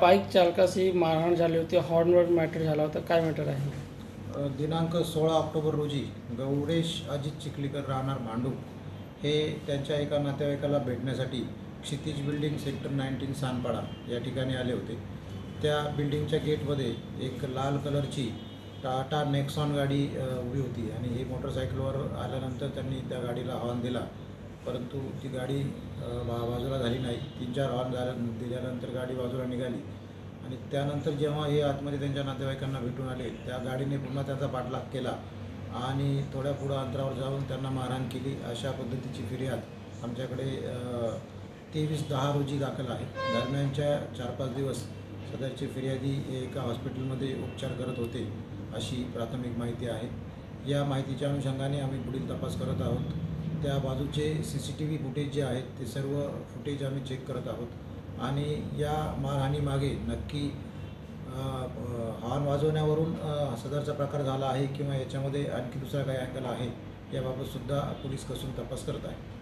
Bike चालकाशी मारहाण झाली होती, हॉर्नवर मॅटर झाला होता, काय मॅटर आहे? दिनांक 16 ऑक्टोबर रोजी गौरेश अजित चिकलीकर राहणार मांडू हे त्यांच्या एका नातेवाईकाला भेटण्यासाठी क्षितीज बिल्डिंग सेक्टर 19 सानपाड़ा या ठिकाणी आले होते। त्या बिल्डिंगच्या गेटमध्ये एक लाल कलरची टाटा नेक्सॉन गाडी उभी होती आणि हे मोटरसायकलवर आल्यानंतर त्यांनी त्या गाडीला हॉर्न दिला, परंतु ती गाडी बाजूला झाली नाही। 3-4 हॉर्न दिल्यानंतर गाडी बाजूला निघाली आणि त्यानंतर जेव्हा हे आतमध्ये त्यांच्या नातेवाईकांना भेटून आले, त्या गाडीने पुन्हा त्याचा पाठलाग केला आणि थोड्या पुढं अंतरावर जाऊन त्यांना मारहाण केली। अशा पद्धतीची फिर्याद आमच्याकडे 23-10 रोजी दाखल आहे। दरम्यानच्या 4-5 दिवस सदरचे फिर्यादी एका हॉस्पिटलमध्ये उपचार करत होते अशी प्राथमिक माहिती आहे। या माहितीच्या अनुषंगाने आम्ही पुढील तपास करत आहोत। त्या बाजूचे CCTV फुटेज जे आहेत ते सर्व फुटेज आम्ही चेक करत आहोत आणि या मारहाणीमागे नक्की हॉर्न वाजवण्यावरून सदरचा प्रकार झाला आहे किंवा याच्यामध्ये आणखी दुसरा काही अँगल आहे याबाबतसुद्धा पोलीस कसून तपास करत आहे।